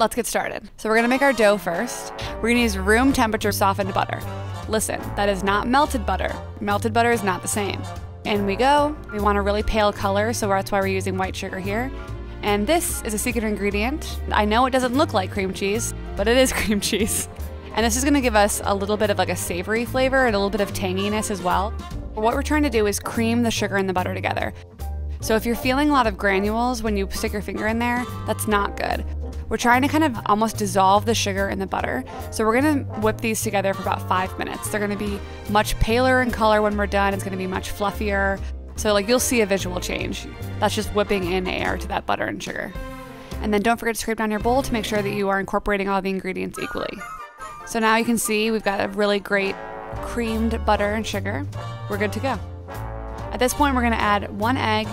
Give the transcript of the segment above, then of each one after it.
Let's get started. So we're gonna make our dough first. We're gonna use room temperature softened butter. Listen, that is not melted butter. Melted butter is not the same. In we go. We want a really pale color, so that's why we're using white sugar here. And this is a secret ingredient. I know it doesn't look like cream cheese, but it is cream cheese. And this is gonna give us a little bit of like a savory flavor and a little bit of tanginess as well. What we're trying to do is cream the sugar and the butter together. So if you're feeling a lot of granules when you stick your finger in there, that's not good. We're trying to kind of almost dissolve the sugar in the butter. So we're gonna whip these together for about 5 minutes. They're gonna be much paler in color when we're done. It's gonna be much fluffier. So like you'll see a visual change. That's just whipping in air to that butter and sugar. And then don't forget to scrape down your bowl to make sure that you are incorporating all the ingredients equally. So now you can see we've got a really great creamed butter and sugar. We're good to go. At this point, we're gonna add 1 egg,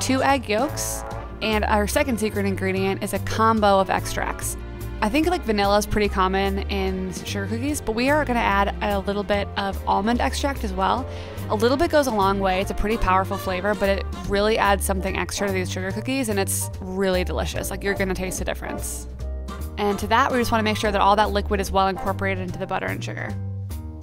2 egg yolks, and our second secret ingredient is a combo of extracts. I think like vanilla is pretty common in sugar cookies, but we are gonna add a little bit of almond extract as well. A little bit goes a long way. It's a pretty powerful flavor, but it really adds something extra to these sugar cookies, and it's really delicious. Like, you're gonna taste the difference. And to that, we just wanna make sure that all that liquid is well incorporated into the butter and sugar.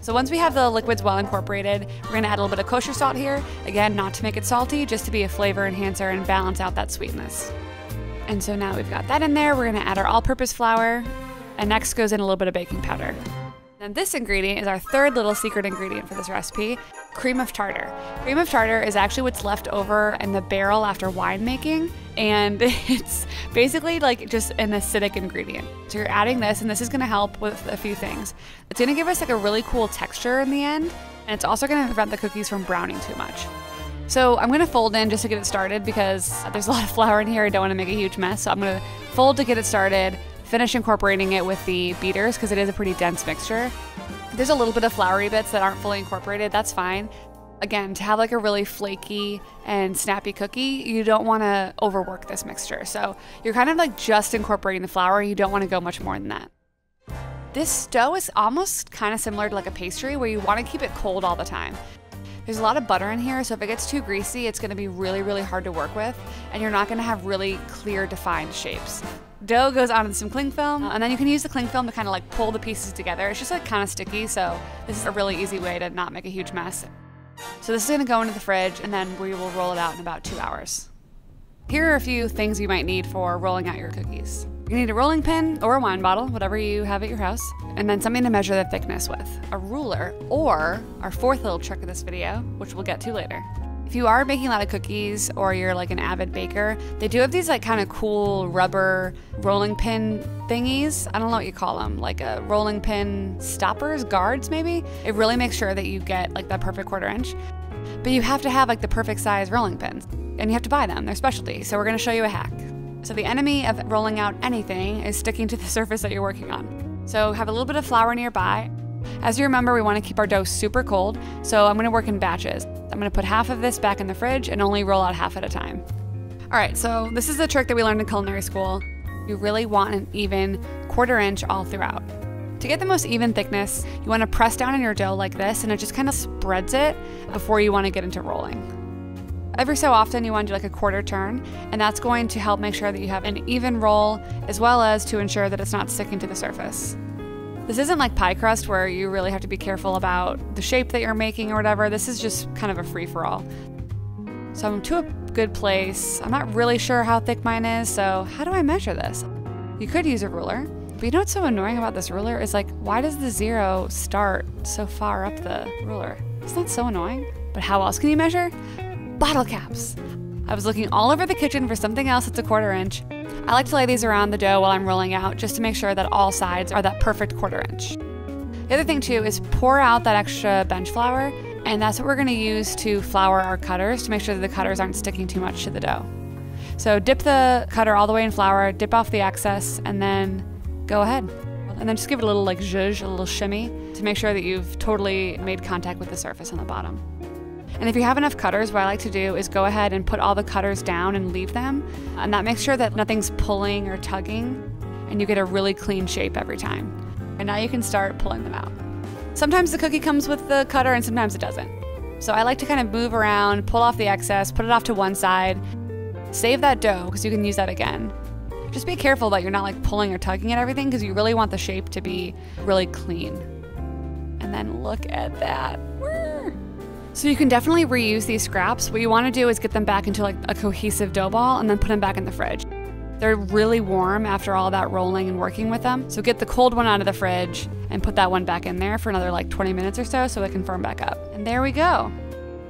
So once we have the liquids well incorporated, we're gonna add a little bit of kosher salt here. Again, not to make it salty, just to be a flavor enhancer and balance out that sweetness. And so now we've got that in there, we're gonna add our all-purpose flour, and next goes in a little bit of baking powder. And this ingredient is our third little secret ingredient for this recipe, cream of tartar. Cream of tartar is actually what's left over in the barrel after winemaking, and it's basically like just an acidic ingredient. So you're adding this, and this is gonna help with a few things. It's gonna give us like a really cool texture in the end, and it's also gonna prevent the cookies from browning too much. So I'm gonna fold in just to get it started because there's a lot of flour in here. I don't wanna make a huge mess. So I'm gonna fold to get it started, finish incorporating it with the beaters because it is a pretty dense mixture. There's a little bit of floury bits that aren't fully incorporated, that's fine. Again, to have like a really flaky and snappy cookie, you don't wanna overwork this mixture. So you're kind of like just incorporating the flour. You don't wanna go much more than that. This dough is almost kind of similar to like a pastry where you wanna keep it cold all the time. There's a lot of butter in here, so if it gets too greasy, it's gonna be really, really hard to work with, and you're not gonna have really clear, defined shapes. Dough goes onto some cling film, and then you can use the cling film to kind of like pull the pieces together. It's just like kind of sticky, so this is a really easy way to not make a huge mess. So this is gonna go into the fridge, and then we will roll it out in about 2 hours. Here are a few things you might need for rolling out your cookies. You need a rolling pin or a wine bottle, whatever you have at your house, and then something to measure the thickness with, a ruler, or our fourth little trick of this video, which we'll get to later. If you are making a lot of cookies or you're like an avid baker, they do have these like kind of cool rubber rolling pin thingies. I don't know what you call them, like a rolling pin stoppers, guards maybe? It really makes sure that you get like that perfect 1/4 inch. But you have to have like the perfect size rolling pins, and you have to buy them, they're specialty. So we're gonna show you a hack. So the enemy of rolling out anything is sticking to the surface that you're working on. So have a little bit of flour nearby. As you remember, we wanna keep our dough super cold, so I'm gonna work in batches. I'm gonna put half of this back in the fridge and only roll out half at a time. All right, so this is the trick that we learned in culinary school. You really want an even 1/4 inch all throughout. To get the most even thickness, you wanna press down on your dough like this, and it just kind of spreads it before you wanna get into rolling. Every so often you wanna do like a 1/4 turn, and that's going to help make sure that you have an even roll, as well as to ensure that it's not sticking to the surface. This isn't like pie crust where you really have to be careful about the shape that you're making or whatever. This is just kind of a free-for-all. So I'm to a good place. I'm not really sure how thick mine is, so how do I measure this? You could use a ruler, but you know what's so annoying about this ruler is like, why does the 0 start so far up the ruler? It's not so annoying, but how else can you measure? Bottle caps. I was looking all over the kitchen for something else that's a 1/4 inch. I like to lay these around the dough while I'm rolling out just to make sure that all sides are that perfect 1/4 inch. The other thing too is pour out that extra bench flour, and that's what we're gonna use to flour our cutters to make sure that the cutters aren't sticking too much to the dough. So dip the cutter all the way in flour, dip off the excess, and then go ahead. And then just give it a little like zhuzh, a little shimmy to make sure that you've totally made contact with the surface on the bottom. And if you have enough cutters, what I like to do is go ahead and put all the cutters down and leave them. And that makes sure that nothing's pulling or tugging, and you get a really clean shape every time. And now you can start pulling them out. Sometimes the cookie comes with the cutter and sometimes it doesn't. So I like to kind of move around, pull off the excess, put it off to one side, save that dough because you can use that again. Just be careful that you're not like pulling or tugging at everything, because you really want the shape to be really clean. And then look at that. So you can definitely reuse these scraps. What you want to do is get them back into like a cohesive dough ball and then put them back in the fridge. They're really warm after all that rolling and working with them. So get the cold one out of the fridge and put that one back in there for another like 20 minutes or so it can firm back up. And there we go.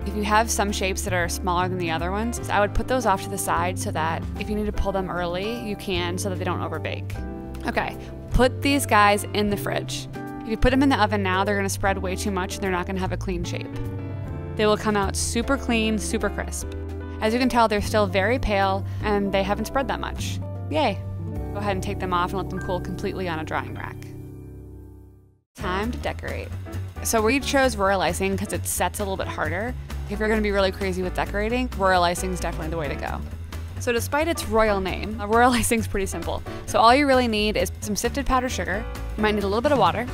If you have some shapes that are smaller than the other ones, I would put those off to the side so that if you need to pull them early, you can, so that they don't overbake. Okay, put these guys in the fridge. If you put them in the oven now, they're gonna spread way too much and they're not gonna have a clean shape. They will come out super clean, super crisp. As you can tell, they're still very pale and they haven't spread that much. Yay. Go ahead and take them off and let them cool completely on a drying rack. Time to decorate. So we chose royal icing because it sets a little bit harder. If you're going to be really crazy with decorating, royal icing is definitely the way to go. So despite its royal name, royal icing is pretty simple. So all you really need is some sifted powdered sugar. You might need a little bit of water,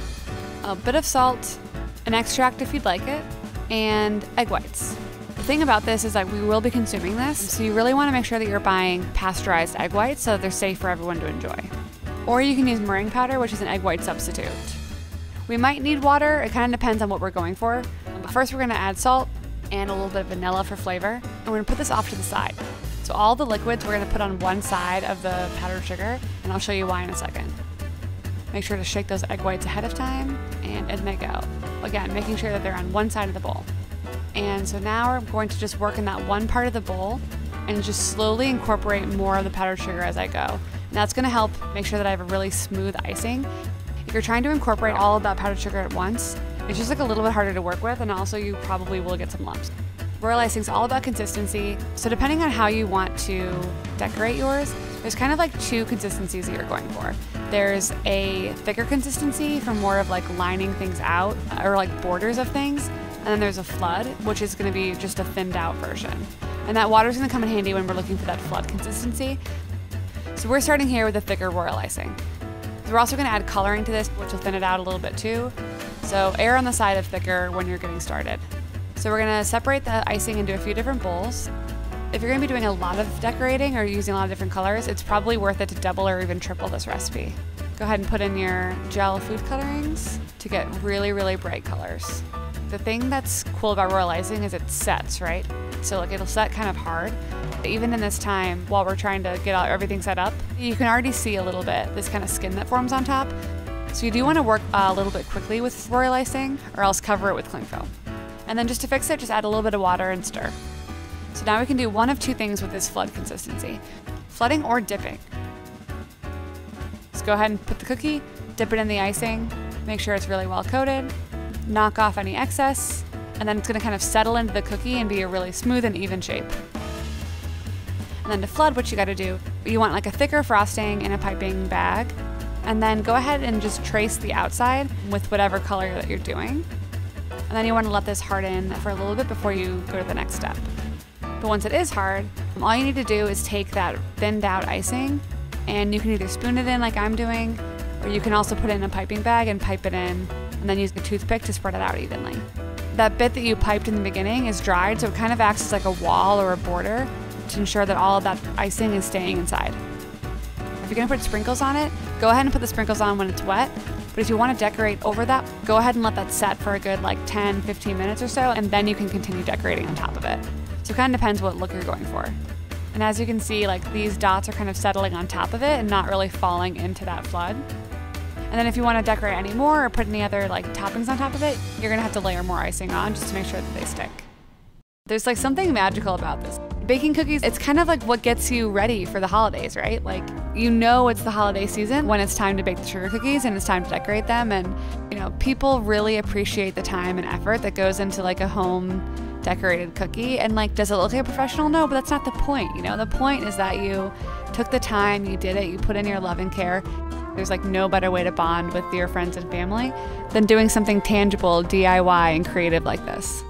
a bit of salt, an extract if you'd like it, and egg whites. The thing about this is that we will be consuming this, so you really want to make sure that you're buying pasteurized egg whites so that they're safe for everyone to enjoy. Or you can use meringue powder, which is an egg white substitute. We might need water. It kind of depends on what we're going for. But first we're going to add salt and a little bit of vanilla for flavor. And we're going to put this off to the side. So all the liquids we're going to put on one side of the powdered sugar, and I'll show you why in a second. Make sure to shake those egg whites ahead of time and in they go. Again, making sure that they're on one side of the bowl. And so now we're going to just work in that one part of the bowl and just slowly incorporate more of the powdered sugar as I go. And that's going to help make sure that I have a really smooth icing. If you're trying to incorporate all of that powdered sugar at once, it's just like a little bit harder to work with, and also you probably will get some lumps. Royal icing is all about consistency, so depending on how you want to decorate yours, there's kind of like two consistencies that you're going for. There's a thicker consistency for more of like lining things out or like borders of things, and then there's a flood, which is going to be just a thinned out version. And that water is going to come in handy when we're looking for that flood consistency. So we're starting here with a thicker royal icing. We're also going to add coloring to this, which will thin it out a little bit too. So err on the side of thicker when you're getting started. So we're going to separate the icing into a few different bowls. If you're going to be doing a lot of decorating or using a lot of different colors, it's probably worth it to double or even triple this recipe. Go ahead and put in your gel food colorings to get really, really bright colors. The thing that's cool about royal icing is it sets, right? So like it'll set kind of hard. Even in this time, while we're trying to get everything set up, you can already see a little bit this kind of skin that forms on top. So you do want to work a little bit quickly with royal icing, or else cover it with cling film. And then just to fix it, just add a little bit of water and stir. So now we can do one of two things with this flood consistency: flooding or dipping. Just go ahead and put the cookie, dip it in the icing, make sure it's really well coated, knock off any excess, and then it's going to kind of settle into the cookie and be a really smooth and even shape. And then to flood, what you got to do, you want like a thicker frosting in a piping bag, and then go ahead and just trace the outside with whatever color that you're doing. And then you want to let this harden for a little bit before you go to the next step. But once it is hard, all you need to do is take that thinned out icing, and you can either spoon it in like I'm doing, or you can also put it in a piping bag and pipe it in, and then use a toothpick to spread it out evenly. That bit that you piped in the beginning is dried, so it kind of acts as like a wall or a border to ensure that all of that icing is staying inside. If you're going to put sprinkles on it, go ahead and put the sprinkles on when it's wet. But if you want to decorate over that, go ahead and let that set for a good like 10, 15 minutes or so, and then you can continue decorating on top of it. So it kind of depends what look you're going for. And as you can see, like these dots are kind of settling on top of it and not really falling into that flood. And then if you want to decorate any more or put any other like toppings on top of it, you're going to have to layer more icing on just to make sure that they stick. There's like something magical about this. Baking cookies, it's kind of like what gets you ready for the holidays, right? Like, you know it's the holiday season when it's time to bake the sugar cookies and it's time to decorate them, and you know, people really appreciate the time and effort that goes into like a home decorated cookie. And like, does it look like a professional? No, but that's not the point, you know? The point is that you took the time, you did it, you put in your love and care. There's like no better way to bond with your friends and family than doing something tangible, DIY, and creative like this.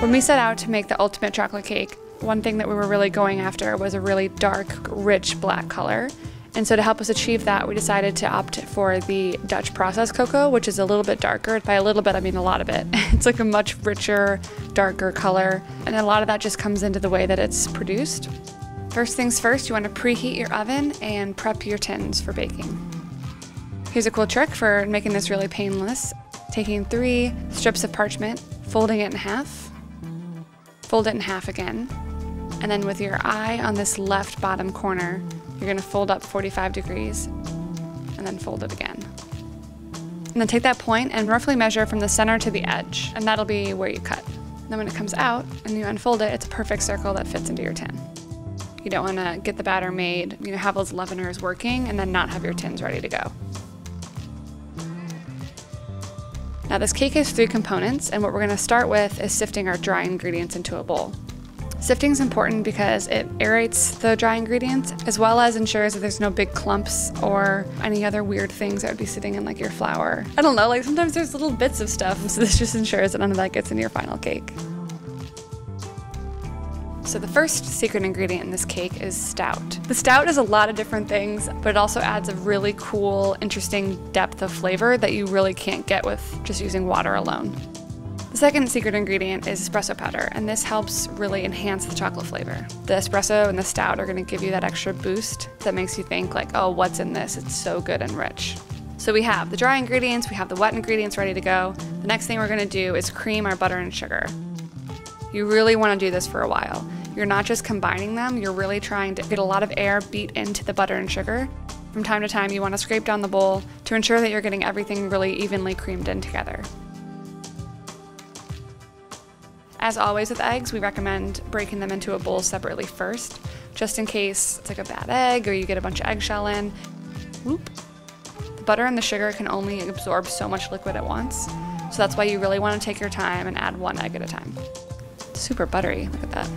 When we set out to make the ultimate chocolate cake, one thing that we were really going after was a really dark, rich black color. And so to help us achieve that, we decided to opt for the Dutch process cocoa, which is a little bit darker. By a little bit, I mean a lot of it. It's like a much richer, darker color. And a lot of that just comes into the way that it's produced. First things first, you want to preheat your oven and prep your tins for baking. Here's a cool trick for making this really painless. Taking 3 strips of parchment, folding it in half, fold it in half again, and then with your eye on this left bottom corner, you're gonna fold up 45 degrees and then fold it again. And then take that point and roughly measure from the center to the edge, and that'll be where you cut. And then when it comes out and you unfold it, it's a perfect circle that fits into your tin. You don't wanna get the batter made, you know, have those leaveners working and then not have your tins ready to go. Now this cake has 3 components, and what we're gonna start with is sifting our dry ingredients into a bowl. Sifting is important because it aerates the dry ingredients as well as ensures that there's no big clumps or any other weird things that would be sitting in like your flour. I don't know, like sometimes there's little bits of stuff, so this just ensures that none of that gets into your final cake. So the first secret ingredient in this cake is stout. The stout is a lot of different things, but it also adds a really cool, interesting depth of flavor that you really can't get with just using water alone. The second secret ingredient is espresso powder, and this helps really enhance the chocolate flavor. The espresso and the stout are gonna give you that extra boost that makes you think like, oh, what's in this? It's so good and rich. So we have the dry ingredients, we have the wet ingredients ready to go. The next thing we're gonna do is cream our butter and sugar. You really wanna do this for a while. You're not just combining them, you're really trying to get a lot of air beat into the butter and sugar. From time to time, you wanna scrape down the bowl to ensure that you're getting everything really evenly creamed in together. As always with eggs, we recommend breaking them into a bowl separately first, just in case it's like a bad egg or you get a bunch of eggshell in. Whoop. The butter and the sugar can only absorb so much liquid at once, so that's why you really want to take your time and add one egg at a time. It's super buttery, look at that.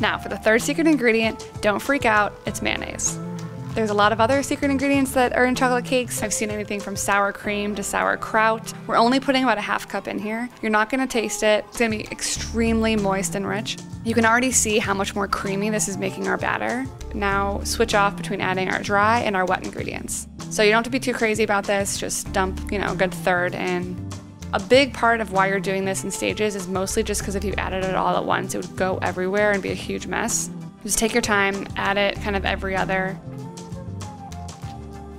Now for the third secret ingredient, don't freak out, it's mayonnaise. There's a lot of other secret ingredients that are in chocolate cakes. I've seen anything from sour cream to sauerkraut. We're only putting about a half cup in here. You're not gonna taste it. It's gonna be extremely moist and rich. You can already see how much more creamy this is making our batter. Now switch off between adding our dry and our wet ingredients. So you don't have to be too crazy about this. Just dump, you know, a good third in. A big part of why you're doing this in stages is mostly just because if you added it all at once, it would go everywhere and be a huge mess. Just take your time, add it kind of every other.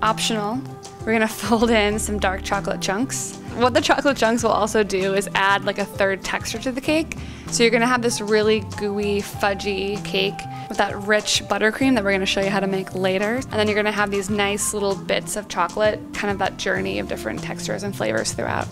Optional, we're gonna fold in some dark chocolate chunks. What the chocolate chunks will also do is add like a third texture to the cake. So you're gonna have this really gooey, fudgy cake with that rich buttercream that we're gonna show you how to make later. And then you're gonna have these nice little bits of chocolate, kind of that journey of different textures and flavors throughout.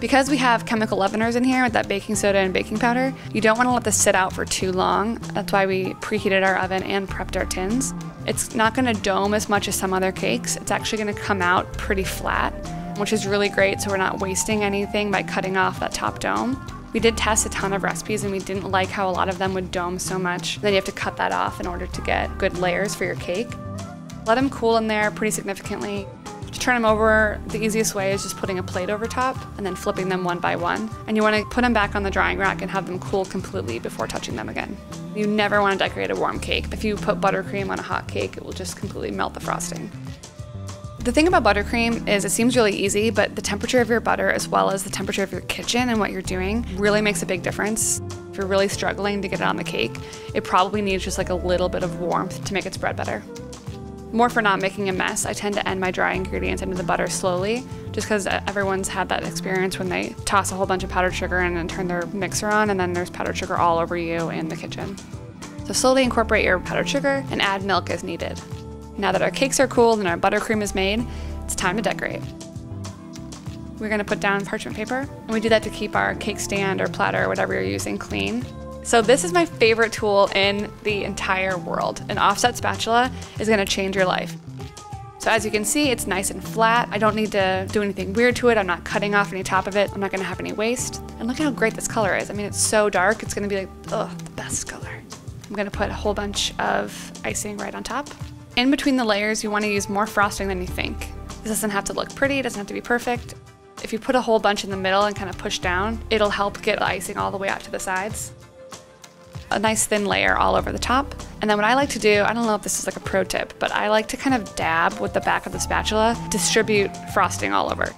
Because we have chemical leaveners in here with that baking soda and baking powder, you don't want to let this sit out for too long. That's why we preheated our oven and prepped our tins. It's not going to dome as much as some other cakes. It's actually going to come out pretty flat, which is really great, so we're not wasting anything by cutting off that top dome. We did test a ton of recipes and we didn't like how a lot of them would dome so much. Then you have to cut that off in order to get good layers for your cake. Let them cool in there pretty significantly. To turn them over, the easiest way is just putting a plate over top and then flipping them one by one. And you want to put them back on the drying rack and have them cool completely before touching them again. You never want to decorate a warm cake. If you put buttercream on a hot cake, it will just completely melt the frosting. The thing about buttercream is it seems really easy, but the temperature of your butter as well as the temperature of your kitchen and what you're doing really makes a big difference. If you're really struggling to get it on the cake, it probably needs just like a little bit of warmth to make it spread better. More for not making a mess, I tend to end my dry ingredients into the butter slowly, just because everyone's had that experience when they toss a whole bunch of powdered sugar in and turn their mixer on, and then there's powdered sugar all over you in the kitchen. So slowly incorporate your powdered sugar and add milk as needed. Now that our cakes are cooled and our buttercream is made, it's time to decorate. We're gonna put down parchment paper, and we do that to keep our cake stand or platter, whatever you're using, clean. So this is my favorite tool in the entire world. An offset spatula is gonna change your life. So as you can see, it's nice and flat. I don't need to do anything weird to it. I'm not cutting off any top of it. I'm not gonna have any waste. And look at how great this color is. I mean, it's so dark. It's gonna be like, ugh, the best color. I'm gonna put a whole bunch of icing right on top. In between the layers, you wanna use more frosting than you think. This doesn't have to look pretty. It doesn't have to be perfect. If you put a whole bunch in the middle and kind of push down, it'll help get the icing all the way out to the sides. A nice thin layer all over the top. And then what I like to do, I don't know if this is like a pro tip, but I like to kind of dab with the back of the spatula, distribute frosting all over.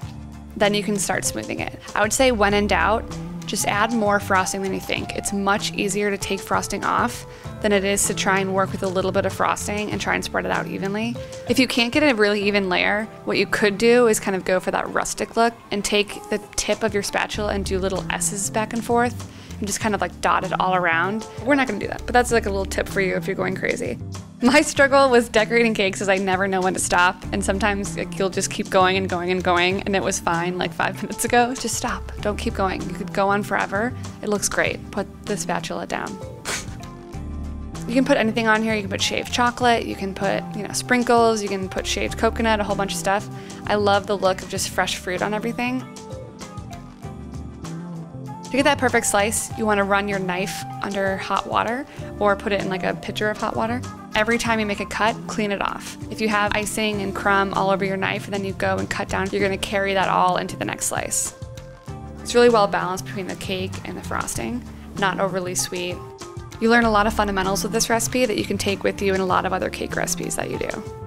Then you can start smoothing it. I would say when in doubt, just add more frosting than you think. It's much easier to take frosting off than it is to try and work with a little bit of frosting and try and spread it out evenly. If you can't get a really even layer, what you could do is kind of go for that rustic look and take the tip of your spatula and do little S's back and forth and just kind of like dot it all around. We're not gonna do that, but that's like a little tip for you if you're going crazy. My struggle with decorating cakes is I never know when to stop, and sometimes like, you'll just keep going and going and going, and it was fine like 5 minutes ago. Just stop, don't keep going. You could go on forever. It looks great. Put the spatula down. You can put anything on here. You can put shaved chocolate, you can put, you know, sprinkles, you can put shaved coconut, a whole bunch of stuff. I love the look of just fresh fruit on everything. To get that perfect slice, you want to run your knife under hot water or put it in like a pitcher of hot water. Every time you make a cut, clean it off. If you have icing and crumb all over your knife and then you go and cut down, you're going to carry that all into the next slice. It's really well balanced between the cake and the frosting, not overly sweet. You learn a lot of fundamentals with this recipe that you can take with you in a lot of other cake recipes that you do.